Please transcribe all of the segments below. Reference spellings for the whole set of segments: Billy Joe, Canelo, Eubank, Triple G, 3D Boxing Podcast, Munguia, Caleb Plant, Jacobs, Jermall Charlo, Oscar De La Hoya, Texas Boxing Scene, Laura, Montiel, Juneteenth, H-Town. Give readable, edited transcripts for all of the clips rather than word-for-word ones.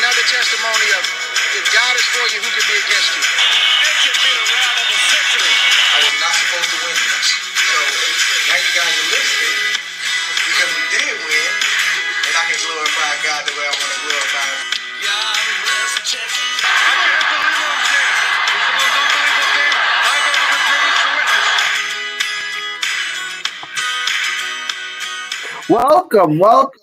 another testimony of if God is for you, who can be against you? It could be the round of a century. I was not supposed to win this. So now you guys are listening because we did win, and I can glorify God the way I want to glorify Him. Welcome to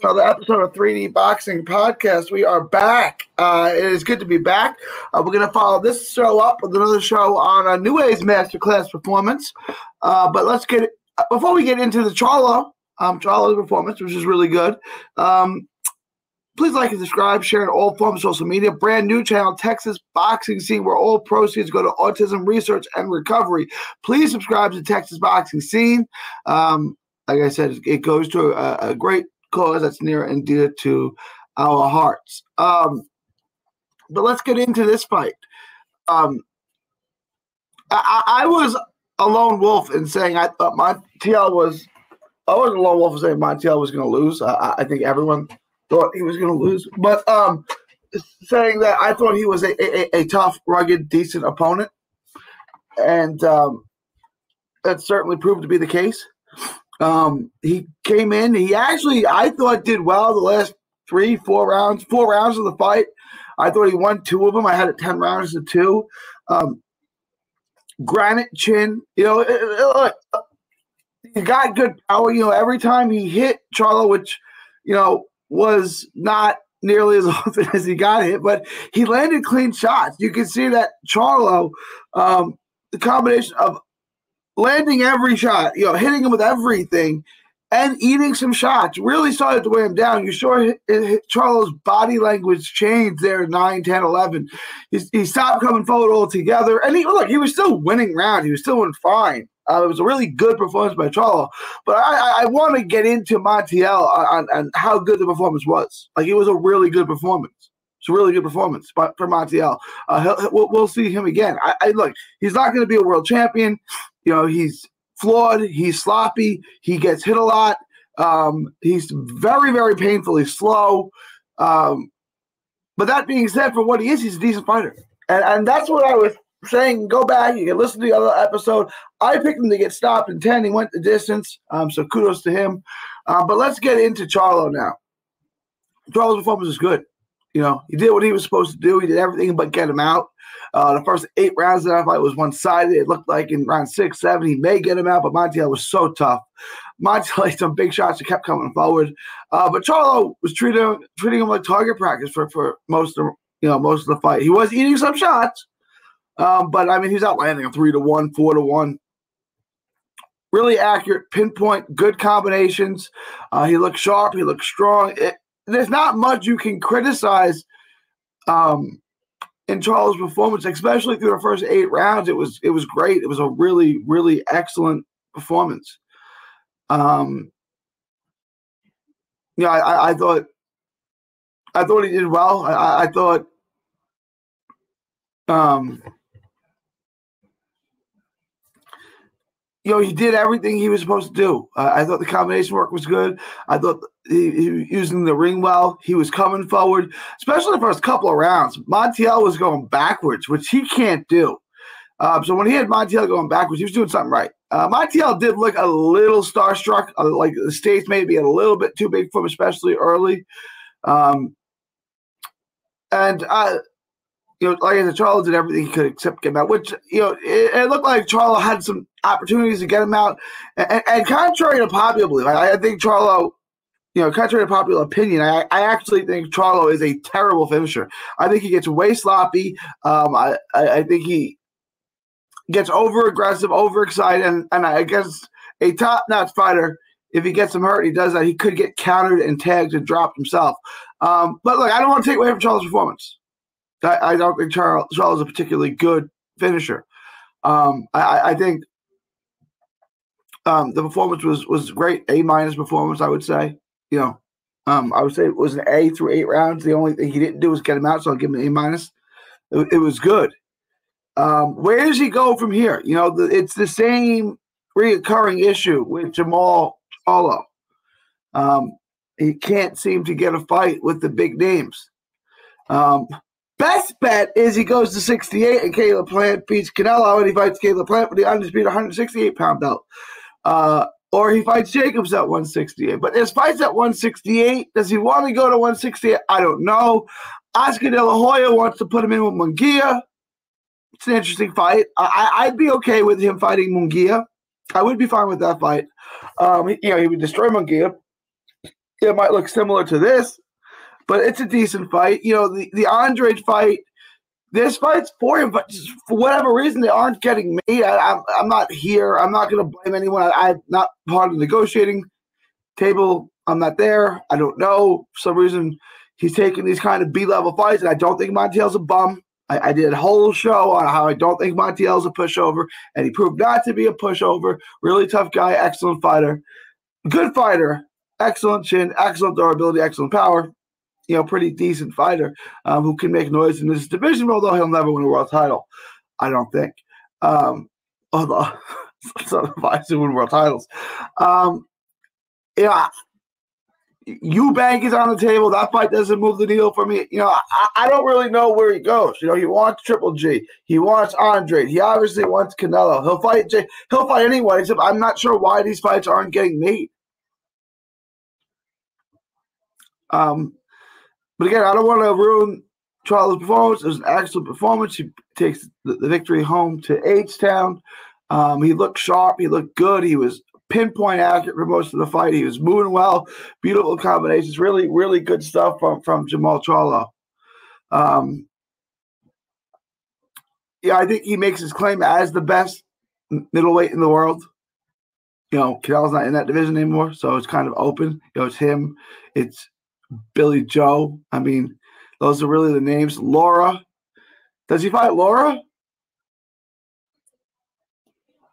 another episode of 3D Boxing Podcast. We are back. It is good to be back. We're going to follow this show up with another show on a New Age Masterclass performance. But let's get – before we get into the Charlo's performance, which is really good, please like and subscribe, share in all forms of social media. Brand new channel, Texas Boxing Scene, where all proceeds go to autism research and recovery. Please subscribe to Texas Boxing Scene. Like I said, it goes to a great cause that's near and dear to our hearts. But let's get into this fight. I was a lone wolf in saying I thought Montiel was – I wasn't a lone wolf in saying Montiel was going to lose. I think everyone thought he was going to lose. But saying that I thought he was a tough, rugged, decent opponent. And that certainly proved to be the case. He came in. He actually, I thought, did well the last four rounds of the fight. I thought he won two of them. I had it 10 rounds to 2. Granite chin. You know, he got good power. You know, every time he hit Charlo, which, you know, was not nearly as often as he got hit, but he landed clean shots. You can see that Charlo, the combination of landing every shot, you know, hitting him with everything and eating some shots really started to weigh him down. You saw Charlo's body language change there at 9, 10, 11. He stopped coming forward altogether. And he was still winning round. He was still doing fine. It was a really good performance by Charlo. But I want to get into Montiel on how good the performance was. Like, it was a really good performance. It's a really good performance for Montiel. We'll see him again. Look, he's not going to be a world champion. You know, he's flawed, he's sloppy, he gets hit a lot, he's very, very painfully slow. But that being said, for what he is, he's a decent fighter. And that's what I was saying. Go back, you can listen to the other episode. I picked him to get stopped in 10, he went the distance, so kudos to him. But let's get into Charlo now. Charlo's performance is good. You know, he did what he was supposed to do. He did everything but get him out. The first 8 rounds of that fight was one-sided. It looked like in round 6, 7, he may get him out, but Montiel was so tough. Montiel had some big shots that kept coming forward. But Charlo was treating him like target practice for most of the fight. He was eating some shots, but, I mean, he was out landing a 3-1, 4-1. Really accurate, pinpoint, good combinations. He looked sharp. He looked strong. There's not much you can criticize in Charlo's performance, especially through the first 8 rounds. It was great. It was a really, really excellent performance. I thought he did well. I thought he did everything he was supposed to do. I thought the combination work was good. I thought he was using the ring well. He was coming forward, especially the first couple of rounds. Montiel was going backwards, which he can't do. So when he had Montiel going backwards, he was doing something right. Montiel did look a little starstruck, like the States may be a little bit too big for him, especially early. Like I said, Charlo did everything he could except get him out, which, it looked like Charlo had some opportunities to get him out. And contrary to popular belief, I think Charlo, contrary to popular opinion, I actually think Charlo is a terrible finisher. I think he gets way sloppy. I think he gets over-aggressive, over-excited, and I guess a top-notch fighter, if he gets him hurt, he does that, he could get countered and tagged and dropped himself. But, look, I don't want to take away from Charlo's performance. I don't think Charlo is a particularly good finisher. I think the performance was great, A- performance, I would say. I would say it was an A through 8 rounds. The only thing he didn't do was get him out, so I'll give him an A-. It was good. Where does he go from here? It's the same reoccurring issue with Jermall Charlo. He can't seem to get a fight with the big names. Best bet is he goes to 68 and Caleb Plant beats Canelo, and he fights Caleb Plant for the undisputed 168-pound belt. Or he fights Jacobs at 168. But his fights at 168, does he want to go to 168? I don't know. Oscar De La Hoya wants to put him in with Munguia. It's an interesting fight. I'd be okay with him fighting Munguia. I would be fine with that fight. He would destroy Munguia. It might look similar to this, but it's a decent fight. You know, the Andre fight, this fight's for him, but just for whatever reason, they aren't getting made. I'm not here. I'm not going to blame anyone. I'm not part of the negotiating table. I'm not there. I don't know. For some reason, he's taking these kind of B-level fights, and I don't think Montiel's a bum. I did a whole show on how I don't think Montiel's a pushover, and he proved not to be a pushover. Really tough guy, excellent fighter. Good fighter. Excellent chin, excellent durability, excellent power. You know, pretty decent fighter who can make noise in this division, although he'll never win a world title, I don't think. Although some fighters who win world titles. Eubank is on the table. That fight doesn't move the needle for me. You know, I don't really know where he goes. You know, he wants Triple G. He wants Andre. He obviously wants Canelo. He'll fight Jay. He'll fight anyone, except I'm not sure why these fights aren't getting made. But again, I don't want to ruin Charlo's performance. It was an excellent performance. He takes the victory home to H-Town. He looked sharp. He looked good. He was pinpoint accurate for most of the fight. He was moving well. Beautiful combinations. Really, really good stuff from Jermall Charlo. I think he makes his claim as the best middleweight in the world. You know, Canelo's not in that division anymore, so it's kind of open. You know, it's him. It's Billy Joe. I mean, those are really the names. Laura. Does he fight Laura? What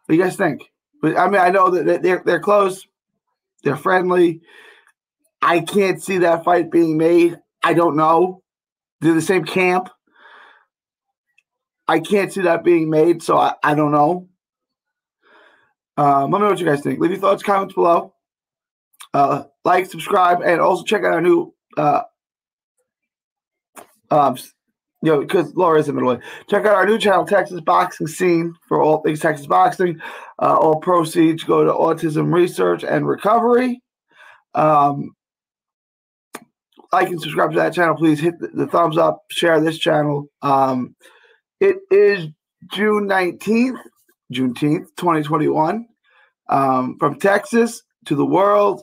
do you guys think? But I mean, I know that they're close. They're friendly. I can't see that fight being made. I don't know. They're the same camp. I can't see that being made, so I don't know. Let me know what you guys think. Leave your thoughts, comments below. Like, subscribe, and also check out our new because Laura is in the middle. Check out our new channel, Texas Boxing Scene, for all things Texas boxing. All proceeds go to autism research and recovery. Like and subscribe to that channel, please. Hit the thumbs up, share this channel. It is June 19th. Juneteenth, 2021, from Texas to the world.